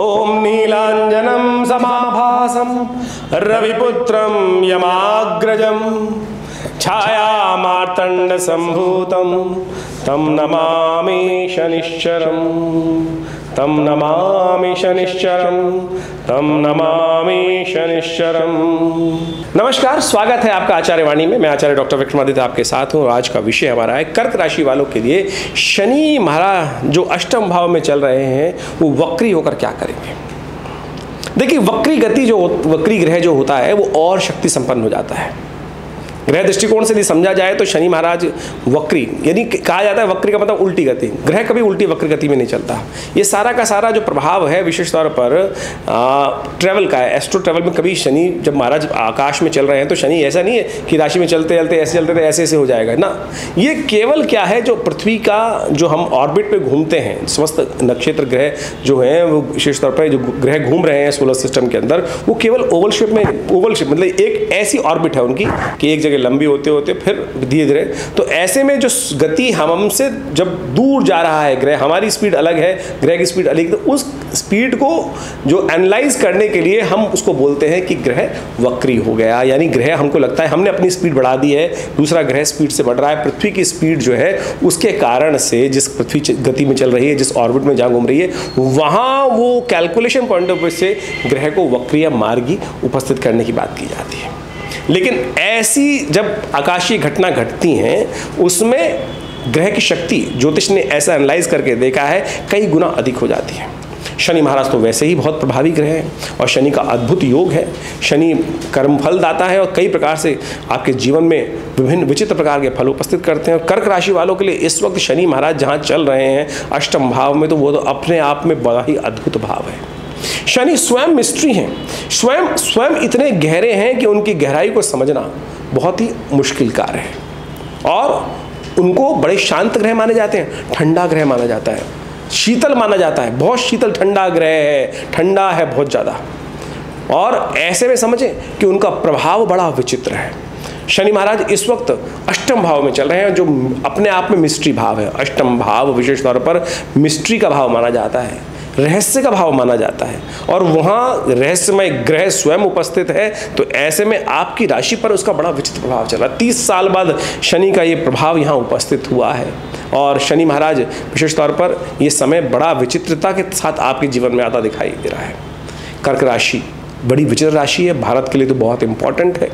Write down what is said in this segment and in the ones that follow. ओम नीलांजनम समाभासम रविपुत्रम यमाग्रजम छायामार्तंड संभूतम तम नमामि शनिश्चरम तम नमामि शनिश्चरम तम नमामि शनिश्चरम। नमस्कार, स्वागत है आपका आचार्य वाणी में। मैं आचार्य डॉक्टर विक्रमादित्य आपके साथ हूँ। आज का विषय हमारा है कर्क राशि वालों के लिए शनि महाराज जो अष्टम भाव में चल रहे हैं वो वक्री होकर क्या करेंगे। देखिए, वक्री ग्रह जो होता है वो और शक्ति संपन्न हो जाता है। ग्रह दृष्टिकोण से यदि समझा जाए तो शनि महाराज वक्री, यानी कहा जाता है वक्री का मतलब उल्टी गति। ग्रह कभी उल्टी वक्री गति में नहीं चलता। ये सारा का सारा जो प्रभाव है विशेष तौर पर ट्रैवल का है। एस्ट्रो ट्रैवल में कभी शनि जब महाराज आकाश में चल रहे हैं तो शनि ऐसा नहीं है कि राशि में चलते चलते ऐसे ऐसे हो जाएगा ना। ये केवल क्या है, जो पृथ्वी का जो हम ऑर्बिट पर घूमते हैं, समस्त नक्षत्र ग्रह जो हैं वो विशेष तौर पर जो ग्रह घूम रहे हैं सोलर सिस्टम के अंदर, वो केवल ओवल शेप मतलब एक ऐसी ऑर्बिट है उनकी कि एक जगह लंबी होते होते फिर धीरे धीरे। तो ऐसे में जो गति हमसे जब दूर जा रहा है ग्रह, हमारी स्पीड अलग है, ग्रह की स्पीड अलग है, तो उस स्पीड को जो एनालाइज करने के लिए हम उसको बोलते हैं कि ग्रह वक्री हो गया। यानी ग्रह हमको लगता है हमने अपनी स्पीड बढ़ा दी है, दूसरा ग्रह स्पीड से बढ़ रहा है। पृथ्वी की स्पीड जो है उसके कारण से जिस पृथ्वी गति में चल रही है, जिस ऑर्बिट में जहाँ घूम रही है, वहाँ वो कैलकुलेशन पॉइंट ऑफ व्यू से ग्रह को वक्री या मार्गी उपस्थित करने की बात की जाती है। लेकिन ऐसी जब आकाशीय घटना घटती हैं उसमें ग्रह की शक्ति, ज्योतिष ने ऐसा एनालाइज करके देखा है, कई गुना अधिक हो जाती है। शनि महाराज तो वैसे ही बहुत प्रभावी ग्रह हैं और शनि का अद्भुत योग है। शनि कर्मफल दाता है और कई प्रकार से आपके जीवन में विभिन्न विचित्र प्रकार के फल उपस्थित करते हैं। और कर्क राशि वालों के लिए इस वक्त शनि महाराज जहाँ चल रहे हैं अष्टम भाव में, तो वो तो अपने आप में बड़ा ही अद्भुत भाव है। शनि स्वयं मिस्ट्री हैं, स्वयं इतने गहरे हैं कि उनकी गहराई को समझना बहुत ही मुश्किल कार्य है। और उनको बड़े शांत ग्रह माने जाते हैं, ठंडा ग्रह माना जाता है, शीतल माना जाता है, बहुत शीतल ठंडा ग्रह है, ठंडा है बहुत ज़्यादा। और ऐसे में समझें कि उनका प्रभाव बड़ा विचित्र है। शनि महाराज इस वक्त अष्टम भाव में चल रहे हैं जो अपने आप में मिस्ट्री भाव है। अष्टम भाव विशेष तौर पर मिस्ट्री का भाव माना जाता है, रहस्य का भाव माना जाता है, और वहाँ रहस्यमय ग्रह स्वयं उपस्थित है। तो ऐसे में आपकी राशि पर उसका बड़ा विचित्र प्रभाव चला। 30 साल बाद शनि का ये प्रभाव यहाँ उपस्थित हुआ है। और शनि महाराज विशेष तौर पर ये समय बड़ा विचित्रता के साथ आपके जीवन में आता दिखाई दे रहा है। कर्क राशि बड़ी विचित्र राशि है, भारत के लिए तो बहुत इंपॉर्टेंट है।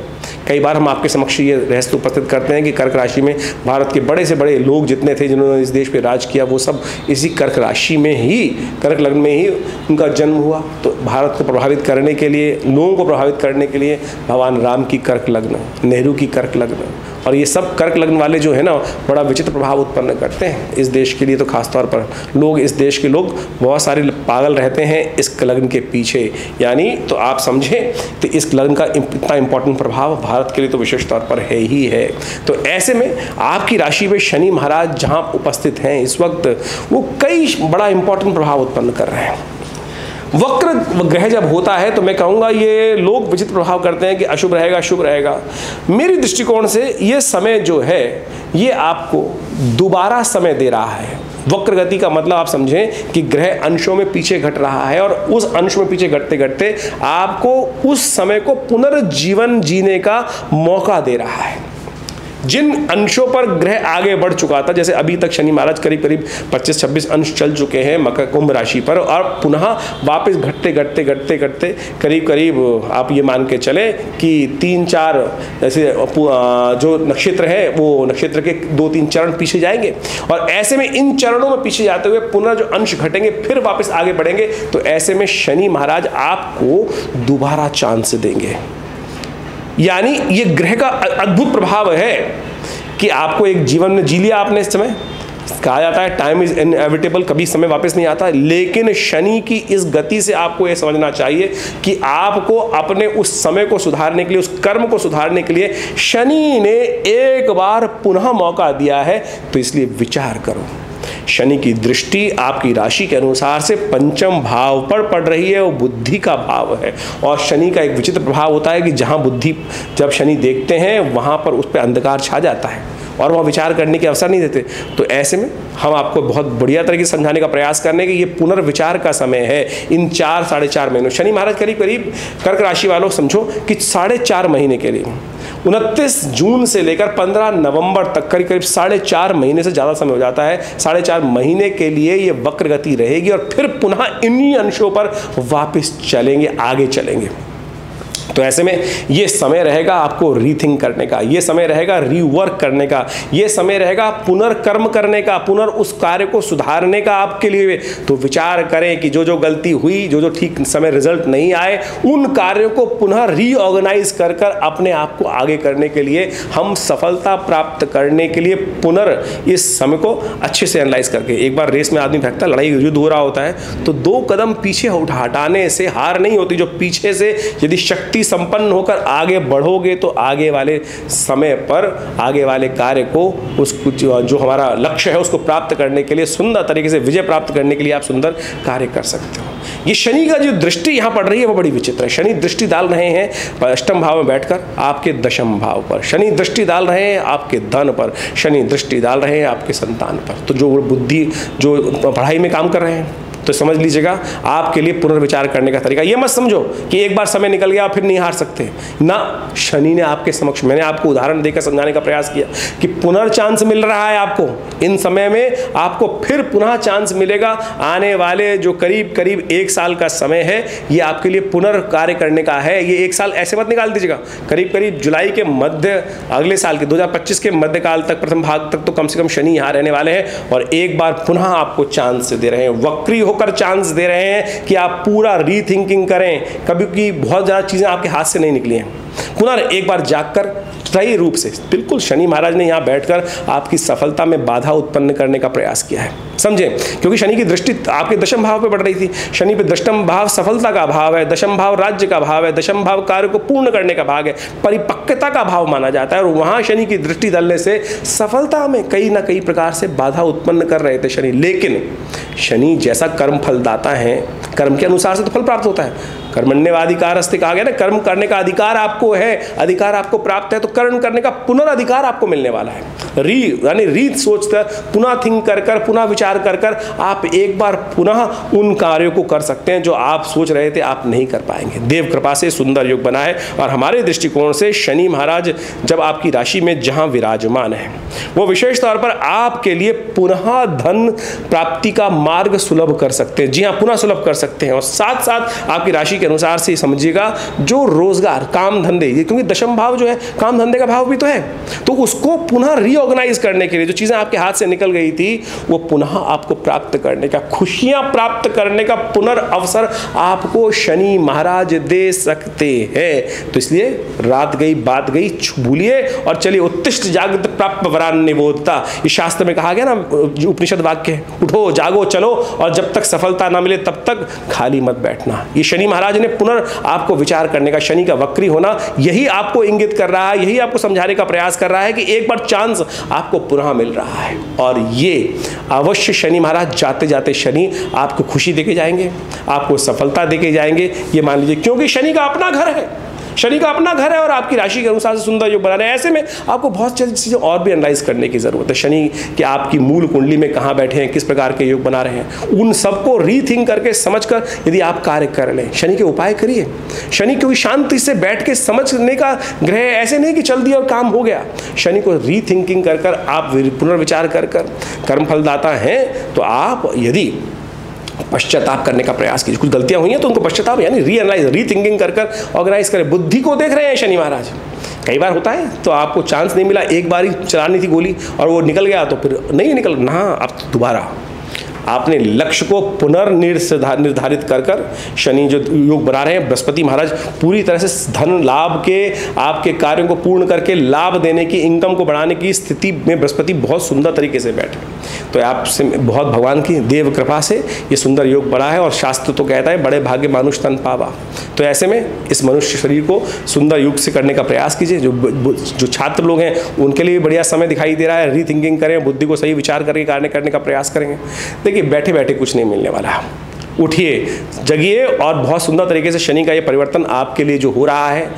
कई बार हम आपके समक्ष ये रहस्य उपस्थित करते हैं कि कर्क राशि में भारत के बड़े से बड़े लोग जितने थे जिन्होंने इस देश पे राज किया, वो सब इसी कर्क राशि में ही, कर्क लग्न में ही उनका जन्म हुआ। तो भारत को प्रभावित करने के लिए, लोगों को प्रभावित करने के लिए भगवान राम की कर्क लग्न, नेहरू की कर्क लग्न, और ये सब कर्क लग्न वाले जो है ना, बड़ा विचित्र प्रभाव उत्पन्न करते हैं इस देश के लिए। तो खासतौर पर लोग, इस देश के लोग बहुत सारे पागल रहते हैं इस लग्न के पीछे। यानी तो आप समझें तो इस लग्न का इतना इम्पोर्टेंट प्रभाव भारत के लिए तो विशेष तौर पर है ही है। तो ऐसे में आपकी राशि में शनि महाराज जहाँ उपस्थित हैं इस वक्त, वो कई बड़ा इम्पोर्टेंट प्रभाव उत्पन्न कर रहे हैं। वक्र ग्रह जब होता है तो मैं कहूँगा ये लोग विचित्र प्रभाव करते हैं कि अशुभ रहेगा, शुभ रहेगा। मेरी दृष्टिकोण से ये समय जो है ये आपको दोबारा समय दे रहा है। वक्र गति का मतलब आप समझें कि ग्रह अंशों में पीछे घट रहा है और उस अंश में पीछे घटते घटते आपको उस समय को पुनर्जीवन जीने का मौका दे रहा है। जिन अंशों पर ग्रह आगे बढ़ चुका था, जैसे अभी तक शनि महाराज करीब करीब 25-26 अंश चल चुके हैं मकर कुंभ राशि पर, और पुनः वापस घटते घटते करीब करीब आप ये मान के चले कि 3-4 जैसे जो नक्षत्र है वो नक्षत्र के 2-3 चरण पीछे जाएंगे। और ऐसे में इन चरणों में पीछे जाते हुए पुनः जो अंश घटेंगे फिर वापस आगे बढ़ेंगे। तो ऐसे में शनि महाराज आपको दोबारा चांस देंगे। यानी ये ग्रह का अद्भुत प्रभाव है कि आपको एक जीवन में जी लिया आपने। इस समय कहा जाता है टाइम इज इनएविटेबल, कभी समय वापस नहीं आता, लेकिन शनि की इस गति से आपको यह समझना चाहिए कि आपको अपने उस समय को सुधारने के लिए, उस कर्म को सुधारने के लिए शनि ने एक बार पुनः मौका दिया है। तो इसलिए विचार करो। शनि की दृष्टि आपकी राशि के अनुसार से पंचम भाव पर पड़ रही है, वो बुद्धि का भाव है। और शनि का एक विचित्र प्रभाव होता है कि जहाँ बुद्धि जब शनि देखते हैं वहाँ पर उस पर अंधकार छा जाता है, और वह विचार करने के अवसर नहीं देते। तो ऐसे में हम आपको बहुत बढ़िया तरीके से समझाने का प्रयास करने कि ये पुनर्विचार का समय है। इन 4 साढ़े 4 महीनों शनि महाराज करीब करीब कर्क राशि वालों समझो कि 4.5 महीने के लिए 29 जून से लेकर 15 नवंबर तक करीब करीब 4.5 महीने से ज़्यादा समय हो जाता है। 4.5 महीने के लिए ये वक्र गति रहेगी और फिर पुनः इन्हीं अंशों पर वापस चलेंगे, आगे चलेंगे। तो ऐसे में ये समय रहेगा आपको रीथिंक करने का, ये समय रहेगा रीवर्क करने का, ये समय रहेगा पुनर्कर्म करने का, पुनर् उस कार्य को सुधारने का आपके लिए। तो विचार करें कि जो जो गलती हुई, जो जो ठीक समय रिजल्ट नहीं आए, उन कार्यों को पुनः रीऑर्गेनाइज कर अपने आप को आगे करने के लिए, हम सफलता प्राप्त करने के लिए पुनः इस समय को अच्छे से एनालाइज करके। एक बार रेस में आदमी भागता, लड़ाई युद्ध हो रहा होता है, तो 2 कदम पीछे हटाने से हार नहीं होती। जो पीछे से यदि शक्ति संपन्न होकर आगे बढ़ोगे तो आगे वाले समय पर आगे वाले कार्य को, उस जो हमारा लक्ष्य है उसको प्राप्त करने के लिए, सुंदर तरीके से विजय प्राप्त करने के लिए आप सुंदर कार्य कर सकते हो। ये शनि का जो दृष्टि यहाँ पड़ रही है वो बड़ी विचित्र है। शनि दृष्टि डाल रहे हैं अष्टम भाव में बैठकर आपके 10वें भाव पर, शनि दृष्टि डाल रहे हैं आपके धन पर, शनि दृष्टि डाल रहे हैं आपके संतान पर। तो जो बुद्धि जो पढ़ाई में काम कर रहे हैं तो समझ लीजिएगा आपके लिए पुनर्विचार करने का तरीका। ये मत समझो कि एक बार समय निकल गया फिर नहीं हार सकते ना। शनि ने आपके समक्ष, मैंने आपको उदाहरण देकर समझाने का प्रयास किया कि पुनः चांस मिल रहा है आपको इन समय में, आपको फिर पुनः चांस मिलेगा। आने वाले जो करीब करीब 1 साल का समय है ये आपके लिए पुनर्कार्य करने का है। ये 1 साल ऐसे मत निकाल दीजिएगा, करीब करीब जुलाई के मध्य अगले साल के 2025 के मध्यकाल तक, प्रथम भाग तक तो कम से कम शनि यहाँ रहने वाले हैं और एक बार पुनः आपको चांस दे रहे हैं, वक्री कर चांस दे रहे हैं कि आप पूरा रीथिंकिंग करें। कभी की बहुत ज्यादा चीजें आपके हाथ से नहीं निकली हैं, पुनः एक बार जागकर सही रूप से बिल्कुल शनि महाराज ने यहाँ बैठकर आपकी सफलता में बाधा उत्पन्न करने का प्रयास किया है, समझें। क्योंकि शनि की दृष्टि आपके 10वें भाव पे पड़ रही थी। शनि पे 10वां भाव सफलता का भाव है, 10वां भाव राज्य का भाव है, 10वां भाव कार्य को पूर्ण करने का भाग है, परिपक्वता का भाव माना जाता है। और वहाँ शनि की दृष्टि डालने से सफलता में कई ना कई प्रकार से बाधा उत्पन्न कर रहे थे शनि। लेकिन शनि जैसा कर्म फलदाता है, कर्म के अनुसार से तो फल प्राप्त होता है। कर्मण्येवाधिकारस्ते कहा गया ना, कर्म करने का अधिकार आपको है, अधिकार आपको प्राप्त है, तो कर्म करने का पुनराधिकार आपको मिलने वाला है। री यानी रीत सोचकर, पुनः थिंक कर पुनः विचार कर आप एक बार पुनः उन कार्यों को कर सकते हैं जो आप सोच रहे थे आप नहीं कर पाएंगे। देव कृपा से सुंदर योग बना है और हमारे दृष्टिकोण से शनि महाराज जब आपकी राशि में जहाँ विराजमान है वो विशेष तौर पर आपके लिए पुनः धन प्राप्ति का मार्ग सुलभ कर सकते हैं। जी हाँ, पुनः सुलभ कर सकते हैं। और साथ साथ आपकी राशि अनुसार से समझिएगा जो रोजगार, काम धंधे, क्योंकि 10वां भाव जो है काम धंधे का भाव भी तो है, तो उसको पुनः रीऑर्गेनाइज करने के लिए जो चीजें आपके हाथ से निकल गई थी वो पुनः आपको प्राप्त करने का, खुशियां प्राप्त करने का पुनर्अवसर आपको शनि महाराज दे सकते हैं। तो इसलिए रात गई बात गई भूलिए और चलिए, उत्तिष्ठ जागृत प्राप्त वरान्विता, इस शास्त्र में कहा गया ना, उपनिषद वाक्य, उठो जागो चलो और जब तक सफलता ना मिले तब तक खाली मत बैठना। ये शनि महाराज ने पुनः आपको विचार करने का, शनि का वक्री होना यही आपको इंगित कर रहा है, यही आपको समझाने का प्रयास कर रहा है कि एक बार चांस आपको पुनः मिल रहा है। और ये अवश्य शनि महाराज जाते जाते शनि आपको खुशी देके जाएंगे, आपको सफलता देके जाएंगे, ये मान लीजिए, क्योंकि शनि का अपना घर है, शनि का अपना घर है और आपकी राशि के अनुसार से सुंदर योग बना रहे हैं। ऐसे में आपको बहुत सारी चीज़ें और भी एनालाइज करने की ज़रूरत है। शनि कि आपकी मूल कुंडली में कहाँ बैठे हैं, किस प्रकार के योग बना रहे हैं, उन सबको रीथिंक करके समझकर यदि आप कार्य कर लें, शनि के उपाय करिए। शनि क्योंकि शांति से बैठ के समझने का ग्रह, ऐसे नहीं कि चल दिया और काम हो गया। शनि को रीथिंकिंग कर आप पुनर्विचार कर कर्म फलदाता हैं, तो आप यदि पश्चाताप करने का प्रयास कीजिए, कुछ गलतियां हुई हैं तो उनको पश्चाताप यानी रीएनालाइज, रीथिंकिंग कर ऑर्गेनाइज करें। बुद्धि को देख रहे हैं शनि महाराज, कई बार होता है तो आपको चांस नहीं मिला, एक बार ही चलानी थी गोली और वो निकल गया तो फिर नहीं निकल ना, अब दोबारा आपने लक्ष्य को पुनर्निर्धारित कर शनि जो योग बना रहे हैं, बृहस्पति महाराज पूरी तरह से धन लाभ के, आपके कार्यों को पूर्ण करके लाभ देने की, इनकम को बढ़ाने की स्थिति में बृहस्पति बहुत सुंदर तरीके से बैठे। तो आपसे बहुत भगवान की देव कृपा से ये सुंदर योग बना है और शास्त्र तो कहता है बड़े भाग्य मानुष तन पावा। तो ऐसे में इस मनुष्य शरीर को सुंदर योग से करने का प्रयास कीजिए। जो छात्र लोग हैं उनके लिए बढ़िया समय दिखाई दे रहा है, रीथिंकिंग करें, बुद्धि को सही विचार करके कार्य करने का प्रयास करेंगे। देखिए बैठे बैठे कुछ नहीं मिलने वाला, उठिए, जगिए। और बहुत सुंदर तरीके से शनि का ये परिवर्तन आपके लिए जो हो रहा है,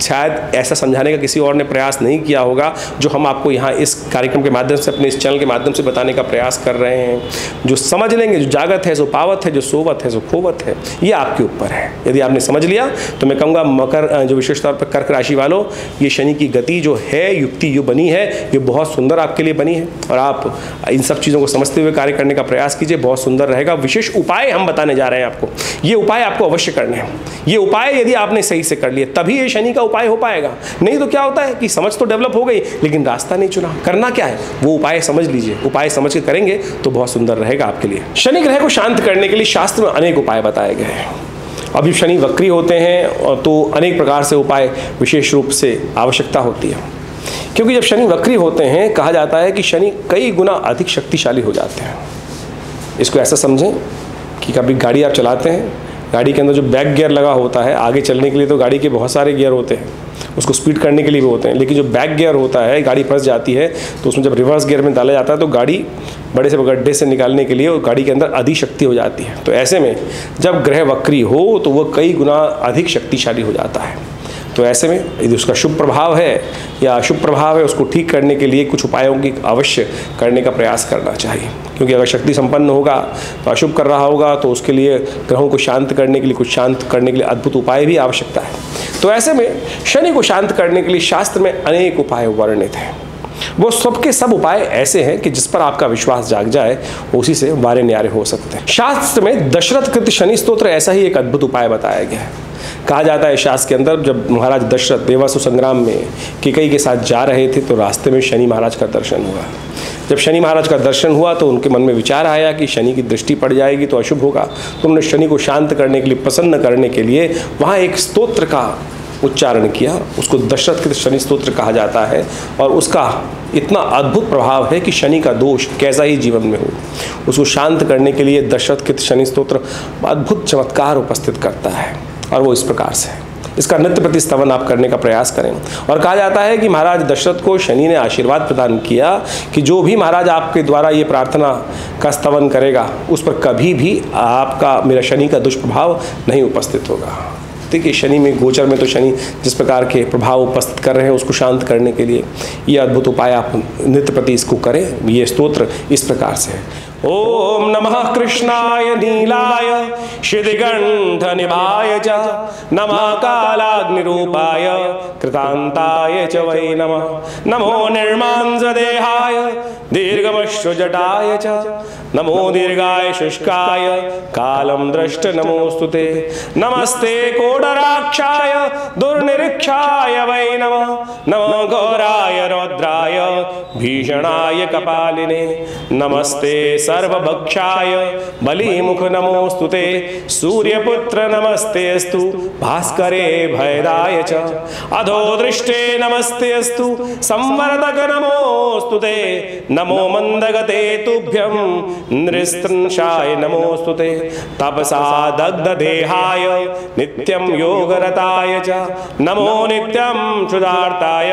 शायद ऐसा समझाने का किसी और ने प्रयास नहीं किया होगा जो हम आपको यहाँ इस कार्यक्रम के माध्यम से, अपने इस चैनल के माध्यम से बताने का प्रयास कर रहे हैं। जो समझ लेंगे, जो जागत है, जो पावत है, जो सोवत है, जो खोवत है, ये आपके ऊपर है। यदि आपने समझ लिया तो मैं कहूँगा मकर, जो विशेष तौर पर कर्क राशि वालों, ये शनि की गति जो है, युक्ति जो बनी है, ये बहुत सुंदर आपके लिए बनी है। और आप इन सब चीज़ों को समझते हुए कार्य करने का प्रयास कीजिए, बहुत सुंदर रहेगा। विशेष उपाय हम बताने जा रहे हैं आपको, ये उपाय आपको अवश्य करने हैं। ये उपाय यदि आपने सही से कर लिए तभी ये शनि का उपाय हो पाएगा, नहीं तो क्या होता है कि समझ तो डेवलप हो गई लेकिन रास्ता नहीं चुना। करना क्या है, वो उपाय समझ लीजिए, उपाय समझ के करेंगे तो बहुत सुंदर रहेगा आपके लिए। शनि ग्रह को शांत करने के लिए शास्त्र में अनेक उपाय बताए गए हैं। अब जब शनि वक्री होते हैं तो अनेक प्रकार से उपाय विशेष रूप से आवश्यकता होती है, क्योंकि जब शनि वक्री होते हैं, कहा जाता है कि शनि कई गुना अधिक शक्तिशाली हो जाते हैं। इसको ऐसा समझें कि कभी गाड़ी आप चलाते हैं, गाड़ी के अंदर जो बैक गियर लगा होता है, आगे चलने के लिए तो गाड़ी के बहुत सारे गियर होते हैं, उसको स्पीड करने के लिए भी होते हैं, लेकिन जो बैक गियर होता है, गाड़ी फंस जाती है तो उसमें जब रिवर्स गियर में डाला जाता है तो गाड़ी बड़े से गड्ढे से निकालने के लिए गाड़ी के अंदर अधिक शक्ति हो जाती है। तो ऐसे में जब ग्रह वक्री हो तो वह कई गुना अधिक शक्तिशाली हो जाता है। तो ऐसे में यदि उसका शुभ प्रभाव है या अशुभ प्रभाव है, उसको ठीक करने के लिए कुछ उपायों की अवश्य करने का प्रयास करना चाहिए, क्योंकि अगर शक्ति संपन्न होगा तो अशुभ कर रहा होगा तो उसके लिए ग्रहों को शांत करने के लिए, कुछ शांत करने के लिए अद्भुत उपाय भी आवश्यकता है। तो ऐसे में शनि को शांत करने के लिए शास्त्र में अनेक उपाय वर्णित हैं। वो सबके सब उपाय ऐसे हैं कि जिस पर आपका विश्वास जाग जाए, उसी से वारे न्यारे हो सकते हैं। शास्त्र में दशरथ कृत शनि स्तोत्र ऐसा ही एक अद्भुत उपाय बताया गया है। कहा जाता है शास्त्र के अंदर, जब महाराज दशरथ देवासुर संग्राम में कैकेयी के साथ जा रहे थे तो रास्ते में शनि महाराज का दर्शन हुआ। जब शनि महाराज का दर्शन हुआ तो उनके मन में विचार आया कि शनि की दृष्टि पड़ जाएगी तो अशुभ होगा, तो उन्होंने शनि को शांत करने के लिए, प्रसन्न करने के लिए वहाँ एक स्तोत्र का उच्चारण किया। उसको दशरथ कृत शनि स्तोत्र कहा जाता है और उसका इतना अद्भुत प्रभाव है कि शनि का दोष कैसा ही जीवन में हो, उसको शांत करने के लिए दशरथ कृत शनि स्तोत्र अद्भुत चमत्कार उपस्थित करता है। और वो इस प्रकार से है, इसका नित्य प्रतिस्तवन आप करने का प्रयास करें। और कहा जाता है कि महाराज दशरथ को शनि ने आशीर्वाद प्रदान किया कि जो भी महाराज आपके द्वारा ये प्रार्थना का स्तवन करेगा उस पर कभी भी आपका, मेरा शनि का दुष्प्रभाव नहीं उपस्थित होगा। देखिए शनि में, गोचर में तो शनि जिस प्रकार के प्रभाव उपस्थित कर रहे हैं, उसको शांत करने के लिए ये अद्भुत उपाय आप नित्य प्रति इसको करें। ये स्तोत्र इस प्रकार से है। ओम नमः कृष्णाय नीलाय श्रीगंध निभाय च, नमः कालाग्निरूपाय कृतांताय च वै नमः, नमो निर्मांस देहाय दीर्घमश्रुजटाय च, नमो दीर्घाय शुष्काय कालं द्रष्ट नमोस्तुते, नमस्ते कोडराक्षाय दुर्निरीक्षाय वै नमः, नमो घोराय रौद्राय भीषणाय कपालिने, नमस्ते सर्वभक्षाय बलिमुख नमोस्तुते, सूर्यपुत्र नमस्तेस्तु, भास्करे भयदाय च, अधोदृष्टे नमस्तेस्तु, संवर्धक नमोस्तुते, नमो मंदगते तुभ्यं नृस्तंशाय नमोस्तुते, तपसा दग्धदेहाय नित्यं योगरताय च, नमो नित्यं क्षुधार्ताय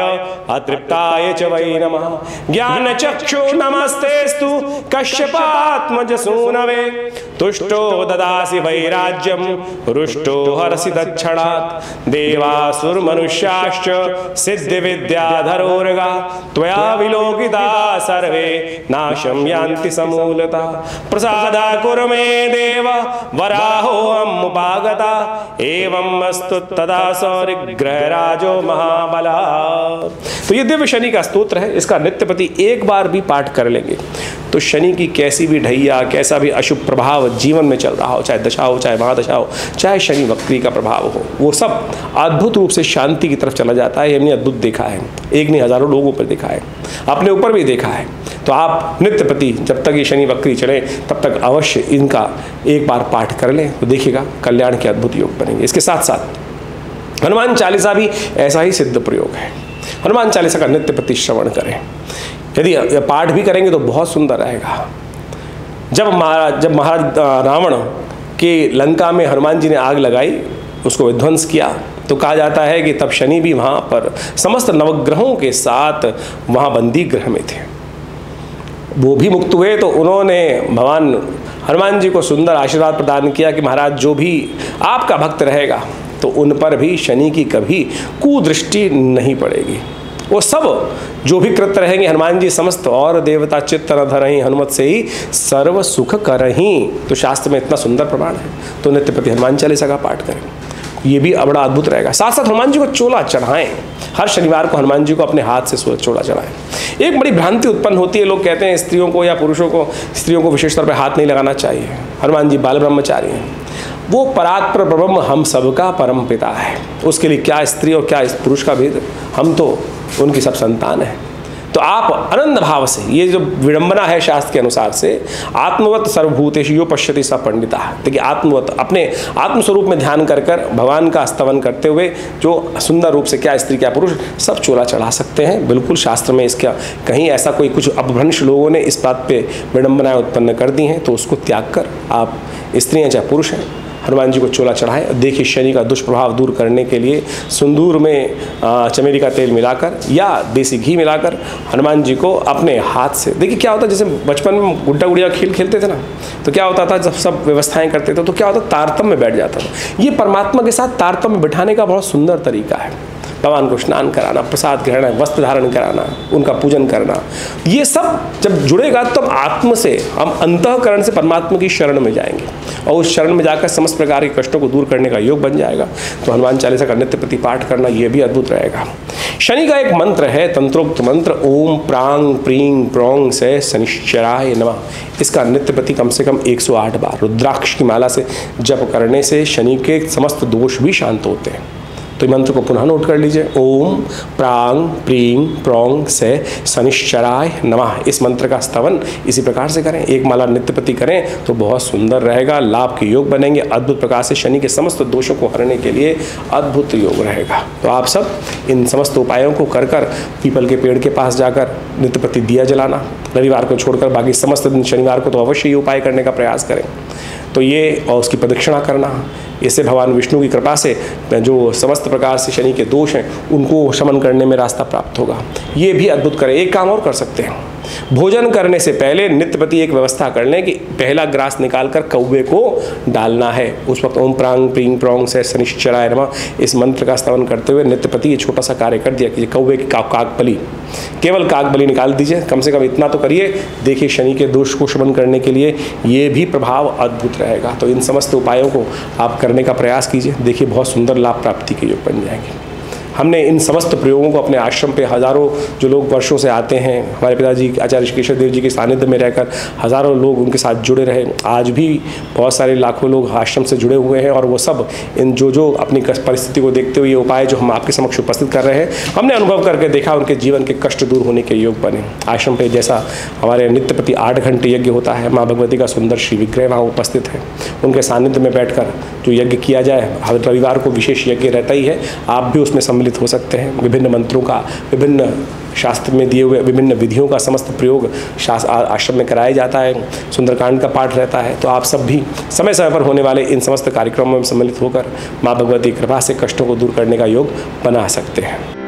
अतृप्ताय च वै नमः, ज्ञानचक्षु नमस्तेस्तु, कश्यप आत्मजसूनवे, तुष्टो ददासि वैराज्यं, रुष्टो हरसि दक्षणात्, देवासुर मनुष्याश्च सिद्धि विद्याधरोर्गा, त्वया विलोकिता सर्वे नाशं यान्ति समूलता, प्रसादा कुरु मे देव वराहोऽहम् उपागता, एवम् अस्तु तदा सौरिग्रहराजो महाबला। तो ये दिव्य शनि का स्तोत्र है। इसका नित्य प्रति एक बार भी पाठ कर लेंगे तो शनि की कैसी भी ढैया, कैसा भी अशुभ प्रभाव जीवन में चल रहा हो, चाहे दशा हो, चाहे महादशा हो, चाहे शनि वक्री का प्रभाव हो, वो सब अद्भुत रूप से शांति की तरफ चला जाता है। हमने अद्भुत देखा है, एक नहीं हजारों लोगों पर देखा है, अपने ऊपर भी देखा है। तो आप नित्य प्रति जब तक ये शनि वक्री चले तब तक अवश्य इनका एक बार पाठ कर लें तो देखिएगा कल्याण के अद्भुत योग बनेंगे। इसके साथ साथ हनुमान चालीसा भी ऐसा ही सिद्ध प्रयोग है। हनुमान चालीसा का नित्य प्रति श्रवण करें, यदि पाठ भी करेंगे तो बहुत सुंदर रहेगा। जब महाराज रावण के लंका में हनुमान जी ने आग लगाई, उसको विध्वंस किया, तो कहा जाता है कि तब शनि भी वहाँ पर समस्त नवग्रहों के साथ वहाँ बंदी गृह में थे। वो भी मुक्त हुए तो उन्होंने भगवान हनुमान जी को सुंदर आशीर्वाद प्रदान किया कि महाराज जो भी आपका भक्त रहेगा तो उन पर भी शनि की कभी कुदृष्टि नहीं पड़ेगी। वो सब जो भी कृत रहेंगे हनुमान जी समस्त और देवता चित्त न धरहीं, हनुमत से ही सर्व सुख करहीं। तो शास्त्र में इतना सुंदर प्रमाण है। तो नित्य प्रति हनुमान चालीसा का पाठ करें, ये भी बड़ा अद्भुत रहेगा। साथ साथ हनुमान जी को चोला चढ़ाएं। हर शनिवार को हनुमान जी को अपने हाथ से चोला चढ़ाएं। एक बड़ी भ्रांति उत्पन्न होती है, लोग कहते हैं स्त्रियों को या पुरुषों को, स्त्रियों को विशेष तौर पर हाथ नहीं लगाना चाहिए। हनुमान जी बाल ब्रह्मचारी हैं, वो परात्पर ब्रह्म हम सबका परम पिता है। उसके लिए क्या स्त्री और क्या पुरुष का भेद, हम तो उनकी सब संतान है। तो आप आनंद भाव से, ये जो विडंबना है शास्त्र के अनुसार से, आत्मवत सर्वभूतेषु यो पश्यति स पंडिता, देखिए आत्मवत अपने आत्मस्वरूप में ध्यान कर कर भगवान का स्तवन करते हुए जो सुंदर रूप से क्या स्त्री क्या पुरुष सब चोला चढ़ा सकते हैं। बिल्कुल शास्त्र में इसका कहीं ऐसा कोई कुछ अपभ्रंश लोगों ने इस बात पर विडंबनाएँ उत्पन्न कर दी हैं, तो उसको त्याग कर आप स्त्रियाँ चाहे पुरुष हैं हनुमान जी को चोला चढ़ाएं। देखिए शनि का दुष्प्रभाव दूर करने के लिए सिंदूर में चमेली का तेल मिलाकर या देसी घी मिलाकर हनुमान जी को अपने हाथ से, देखिए क्या होता है, जैसे बचपन में गुड्डा गुड़िया खेल खेलते थे ना, तो क्या होता था जब सब व्यवस्थाएं करते थे तो क्या होता, तारतम्य में बैठ जाता था। ये परमात्मा के साथ तारतम्य बिठाने का बहुत सुंदर तरीका है। भगवान को स्नान कराना, प्रसाद ग्रहण, वस्त्र धारण कराना, उनका पूजन करना, ये सब जब जुड़ेगा तब तो आत्म से हम अंतःकरण से परमात्मा की शरण में जाएंगे और उस शरण में जाकर समस्त प्रकार के कष्टों को दूर करने का योग बन जाएगा। तो हनुमान चालीसा का नित्य प्रति पाठ करना यह भी अद्भुत रहेगा। शनि का एक मंत्र है तंत्रोक्त मंत्र, ओम प्रांग प्रींग प्रोंग से शनिश्चराय नमः। इसका नित्य प्रति कम से कम 108 बार रुद्राक्ष की माला से जप करने से शनि के समस्त दोष भी शांत होते हैं। तो मंत्र को पुनः नोट कर लीजिए, ओम प्रांग प्रींग प्रोंग से शनिश्चराय नमः। इस मंत्र का स्तवन इसी प्रकार से करें, एक माला नित्य प्रति करें तो बहुत सुंदर रहेगा, लाभ के योग बनेंगे। अद्भुत प्रकार से शनि के समस्त दोषों को हरने के लिए अद्भुत योग रहेगा। तो आप सब इन समस्त उपायों को कर कर पीपल के पेड़ के पास जाकर नित्य प्रति दिया जलाना, रविवार को छोड़कर बाकी समस्त दिन शनिवार को तो अवश्य ही उपाय करने का प्रयास करें। तो ये और उसकी प्रदक्षिणा करना, इससे भगवान विष्णु की कृपा से जो समस्त प्रकार से शनि के दोष हैं उनको शमन करने में रास्ता प्राप्त होगा। ये भी अद्भुत करें। एक काम और कर सकते हैं, भोजन करने से पहले नित्य प्रति एक व्यवस्था कर लें कि पहला ग्रास निकाल कर कौवे को डालना है। उस वक्त ओम प्रांग प्रींग प्रोंग से शनिश्चराय नमः इस मंत्र का स्तवन करते हुए नित्य प्रति ये छोटा सा कार्य कर दिया कीजिए। कौवे की काकबली, केवल काकबली निकाल दीजिए, कम से कम इतना तो करिए। देखिए शनि के दोष को शमन करने के लिए ये भी प्रभाव अद्भुत रहेगा। तो इन समस्त उपायों को आप करने का प्रयास कीजिए, देखिए बहुत सुंदर लाभ प्राप्ति के योग बन जाएंगे। हमने इन समस्त प्रयोगों को अपने आश्रम पे हज़ारों जो लोग वर्षों से आते हैं, हमारे पिताजी आचार्य श्री केशोर देव जी के सानिध्य में रहकर हज़ारों लोग उनके साथ जुड़े रहे। आज भी बहुत सारे लाखों लोग आश्रम से जुड़े हुए हैं और वो सब इन जो अपनी परिस्थिति को देखते हुए ये उपाय जो हम आपके समक्ष उपस्थित कर रहे हैं, हमने अनुभव करके देखा उनके जीवन के कष्ट दूर होने के योग बने। आश्रम पर जैसा हमारे नित्य प्रति 8 घंटे यज्ञ होता है, माँ भगवती का सुंदर श्री विग्रह वहाँ उपस्थित है, उनके सानिध्य में बैठ कर जो यज्ञ किया जाए, हर रविवार को विशेष यज्ञ रहता ही है, आप भी उसमें हो सकते हैं। विभिन्न मंत्रों का, विभिन्न शास्त्र में दिए हुए विभिन्न विधियों का समस्त प्रयोग आश्रम में कराया जाता है, सुंदरकांड का पाठ रहता है। तो आप सब भी समय समय पर होने वाले इन समस्त कार्यक्रमों में सम्मिलित होकर माँ भगवती कृपा से कष्टों को दूर करने का योग बना सकते हैं।